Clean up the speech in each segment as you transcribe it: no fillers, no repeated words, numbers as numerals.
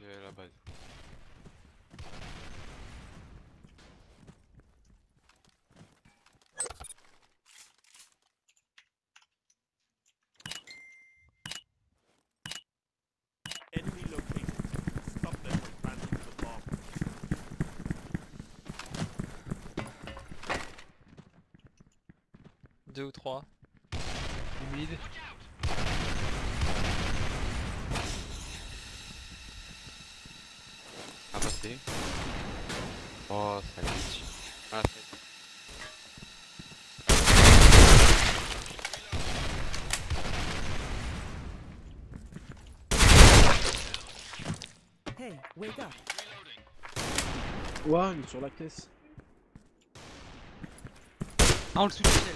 je vais à la base. Deux ou trois. Humide. À passer. Oh, ça glitch. Ah, c'est... Hey, wake up. Ouah, il est sur la caisse. Ah, on le suffisait.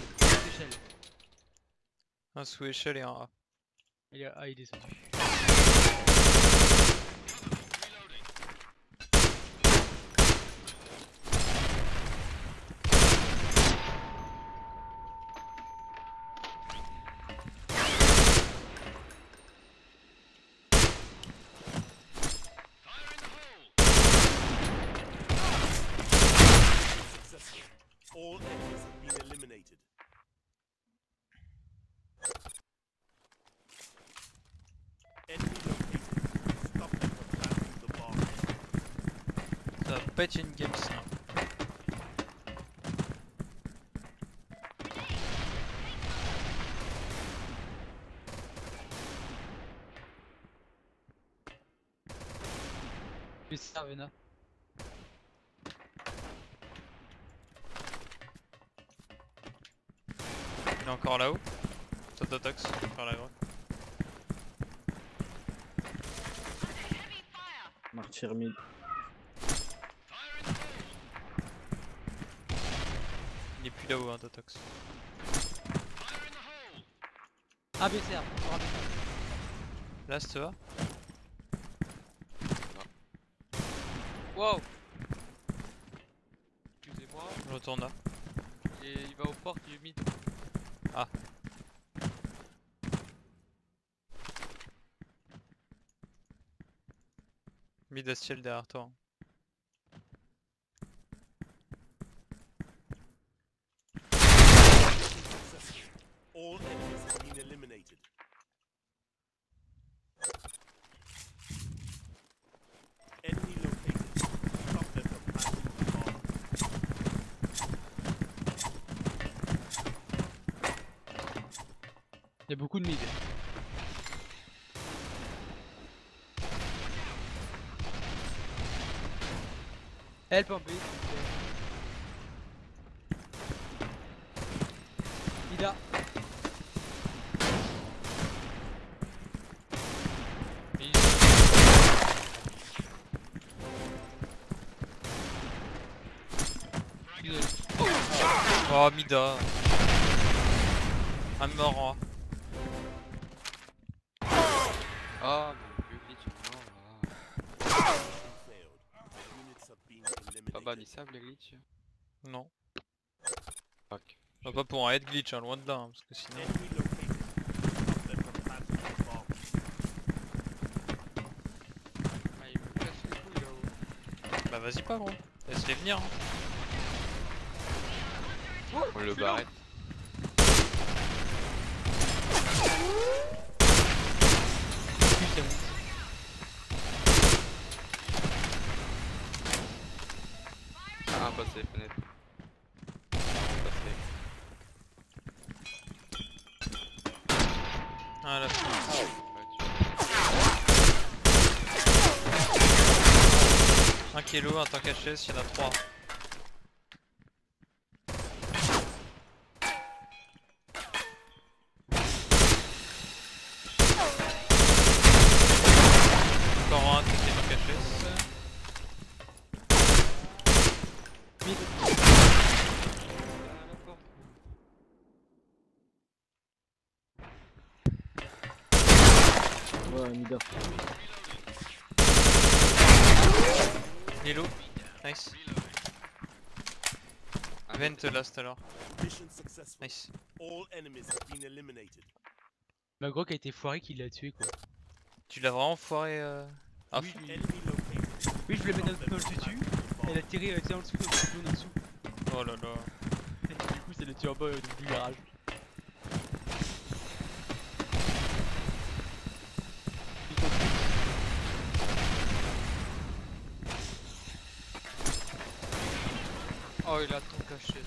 Un sous échelle et un A. Il a A, il est descendu. Pète une game ça. Plus ça, Vena. Il est encore là-haut. Top Datox, par la grotte. Martyr mid. Il est plus là-haut, hein, Datox. Ah, BZR. Là, ça te va? Wow! Excusez-moi. Je retourne là. Il va aux portes, il est mid. Ah. Mid à ciel derrière toi. Hein. All enemies have been eliminated. Enemy located. Stop them from passing the bomb. Il y a beaucoup de mid. Help en B. Ida. Oh Mida. Un mort en A. Oh mais le glitch est mort là. Pas bannissable les glitch? Non. Fuck. Bah, pas pour un head glitch hein, loin de là hein, parce que sinon... Ah il me casse les couilles là-haut. Bah vas-y pas gros, laisse-les venir hein. On le barrette. Ah, passe les fenêtres. Ah, la fenêtre. Un kilo, un tank HS, il y en a 3. Lilo, nice. Vente last alors. Nice. Bah gros qui a été foiré, qui l'a tué quoi. Tu l'as vraiment foiré. Off. Oui, je le mets dans le dessus. Elle a tiré avec ça en dessous, donc c'est jaune en dessous. Oh là là. Du coup, c'est le turbo du garage. Oh, il a trop caché.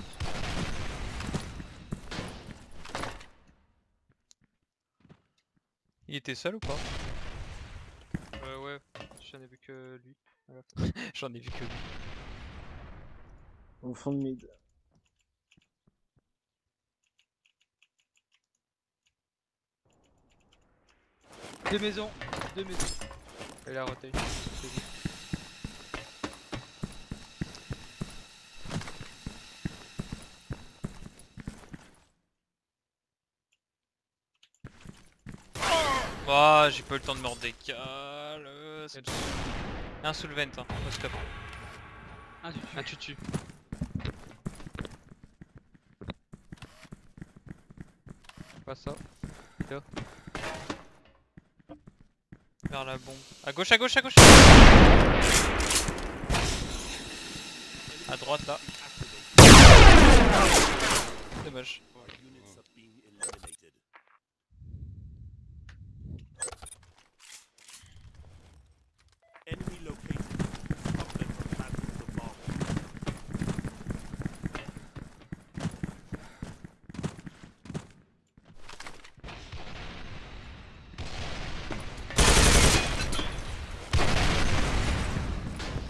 Il était seul ou pas? Ouais, j'en ai vu que lui. J'en ai vu que lui. Au fond de mid. Deux maisons. Il a roté. Oh, j'ai pas eu le temps de me redécale. Un sous le vent, hein. Au stop. Un tutu. Pas ça. Là. Vers la bombe. À gauche. À droite là. Dommage.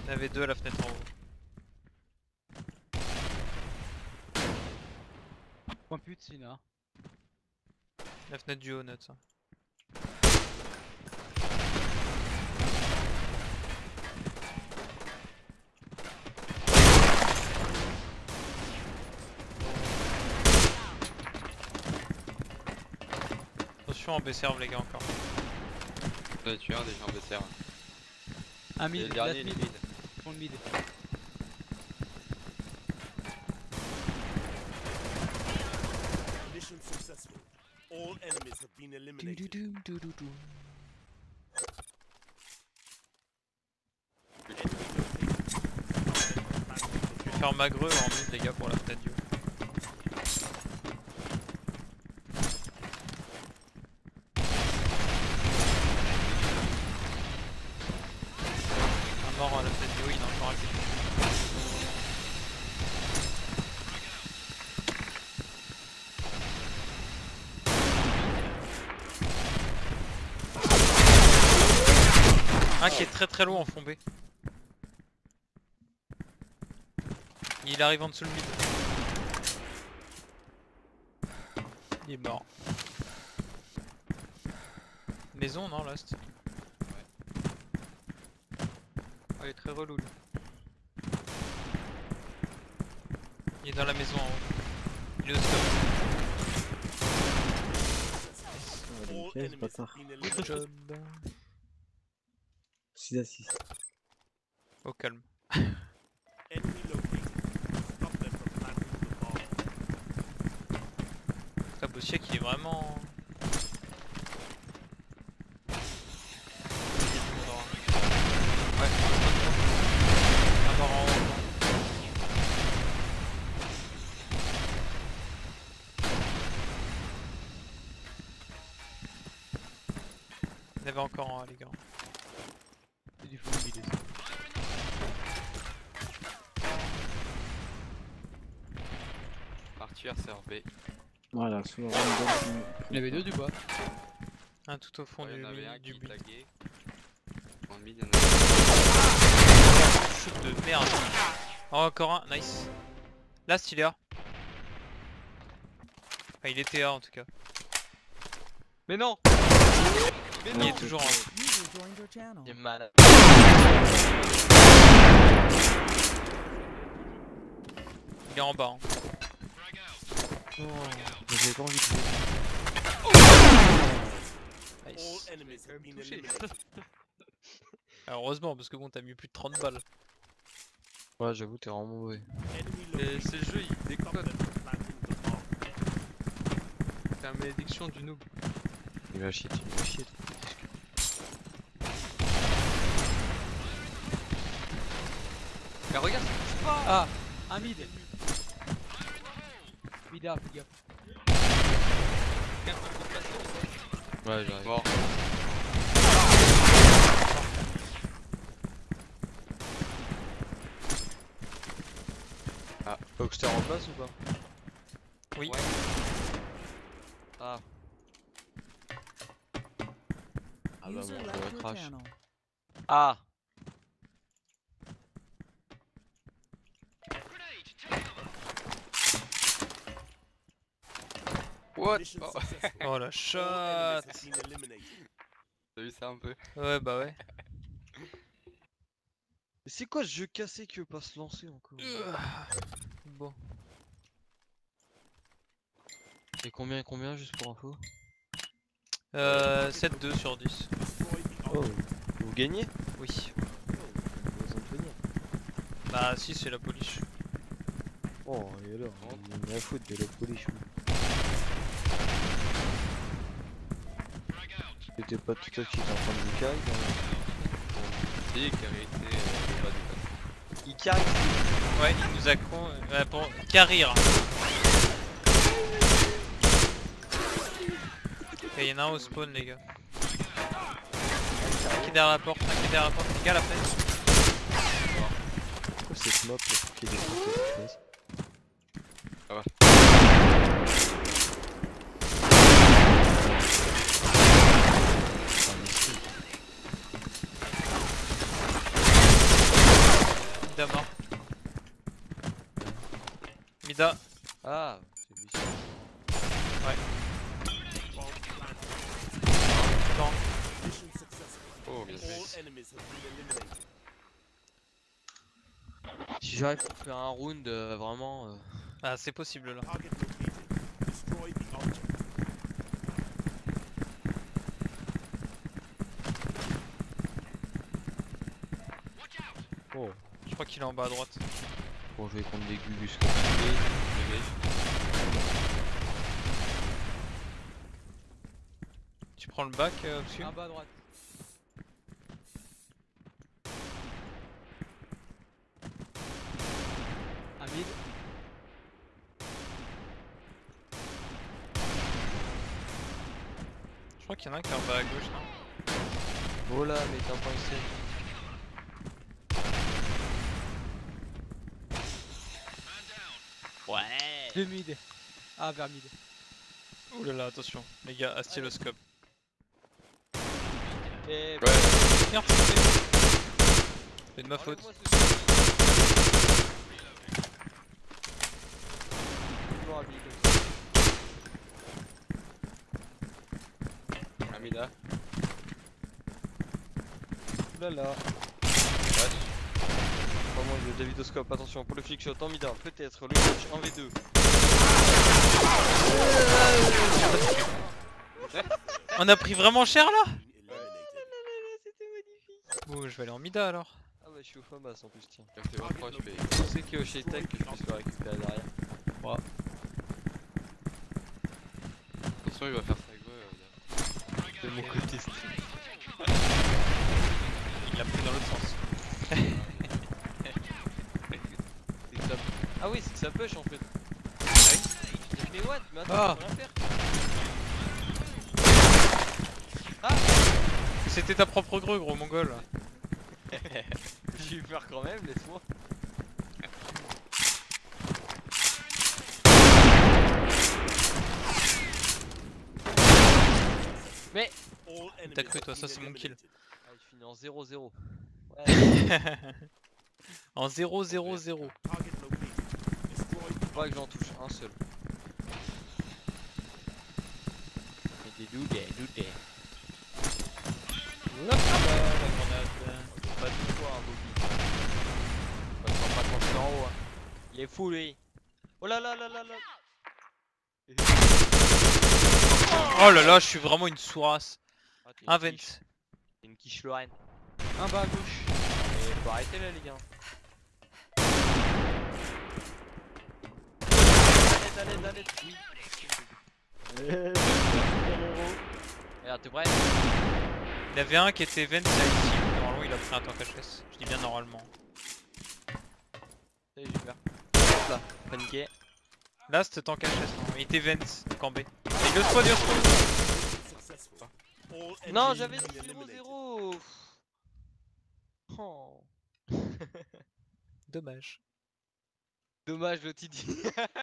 Il y avait deux à la fenêtre en haut. Je prends plus de si là. La fenêtre du haut, note ça. Attention en BZR les gars encore. On a tué un déjà en BZR. Un mid, dernier mid. Mid. Mission successful. All enemies have been eliminated. Je vais faire magreux en mid les gars pour la fenêtre. Mort à la tête du haut, il a encore accès. Un qui est très loin en fond B. Il arrive en dessous le mid. Il est mort. Maison non Lost. Il est très relou. Il est dans la maison en haut. Il est au stop. 6 à 6. Au calme. Ça Bossier qui est vraiment... Il y avait encore un les gars. C'est du full build. Partir servait. Voilà, sous le random. Il y avait deux du bois. Un tout au fond du build. Il y en avait un qui taguait. En mid, il y en avait un. Shoot de merde. Oh, encore un, nice. Là, c'est il est A. Enfin, il était A en tout cas. Mais non! Il est toujours en haut. Il est malade. Il est en bas. Hein. Oh, j'ai pas envie de jouer. Nice. Heureusement, parce que bon, t'as mis plus de 30 balles. Ouais, j'avoue, t'es vraiment mauvais. Et ce jeu, il décode. C'est la malédiction du noob. Il va shit. Mais regarde ce qui se passe. Ah, un mid. Midard, les gars. Ouais, j'arrive. Mort. Ah, Oxter en face ou pas? Oui. Ouais. Ah. Ah bah bon, je crash. Ah. What? Oh, oh la chatte. T'as vu ça un peu? Ouais bah ouais. C'est quoi ce jeu cassé qui veut pas se lancer encore? Bon. Et combien juste pour info? 7-2 sur 10. Oh, vous gagnez? Oui. Bah si, c'est la polish. Oh, et alors, on a à foutre de la polish. C'était pas tout à fait en train de Ikari. Si, Ikari était pas du tout. Ikari. Ouais, il nous a con. Pour Karir. Ok, y'en a un au spawn, les gars. Un qui est derrière la porte, les gars, la presse. Pourquoi cette map qui est défoncée? Ah ouais. Mida mort. Mida. Ah, c'est lui. Ouais. Oh, bien fait. Si j'arrive pour faire un round, vraiment. Ah, c'est possible là. Oh. Je crois qu'il est en bas à droite. Bon, je vais prendre des gugus comme tu prends le bac dessus. En bas à droite. Un mid. Je crois qu'il y en a un qui est en bas à gauche. Oh là, mais t'as pas essayé. Ouais. Deux mid. Ah, vers mid. Ouh là là, attention, les gars, astyloscope. Et ouais. C'est de ma faute. Amida. Oulala. Là. Vraiment le Davidoscope, attention pour le flick shot en Mida, peut-être le match 1v2. On a pris vraiment cher là. Bon, je vais aller en Mida alors. Ah bah je suis au FAMAS en plus, tiens. Je pensais qu'il y a au Shaytag que je puisse le récupérer derrière. Ouais. Attention, il va faire ça avec moi. De mon côté. Il l'a pris dans l'autre sens. Ah oui, c'est que ça push en fait. Mais what? Mais attends, on va faire. Ah! C'était ta propre greu, gros mongol. J'ai eu peur quand même, laisse-moi. Mais t'as cru toi, ça c'est mon kill. Ah, il finit en 0-0. Ouais. En 0-0-0. Faudrait que j'en touche un seul. Des doudés. La grenade, pas de fois hein, Bobby. On va pas pencher en haut hein. Il est fou lui. Oh là là là là là. Oh là là, je suis vraiment une sourasse. Un vent. Une quiche Lorraine. Un bas à gauche. Et faut arrêter là les gars. Allez. Oui. Regarde, t'es prêt? Il y avait un qui était vent là ici, normalement il a pris un tank HS. Je dis bien normalement. là, paniqué. Last tank HS, il était Vence, cambé. Et le spawn, il spawn. Non, j'avais 0-0. Oh. Dommage. Dommage le TD.